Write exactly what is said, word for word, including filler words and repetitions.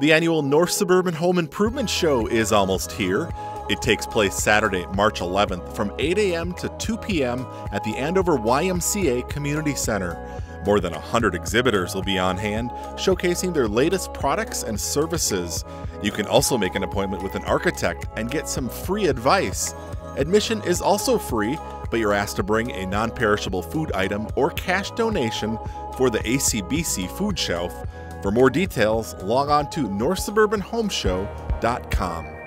The annual North Suburban Home Improvement Show is almost here. It takes place Saturday, March eleventh from eight A M to two P M at the Andover Y M C A Community Center. More than one hundred exhibitors will be on hand, showcasing their latest products and services. You can also make an appointment with an architect and get some free advice. Admission is also free, but you're asked to bring a non-perishable food item or cash donation for the A C B C food shelf. For more details, log on to north suburban home show dot com.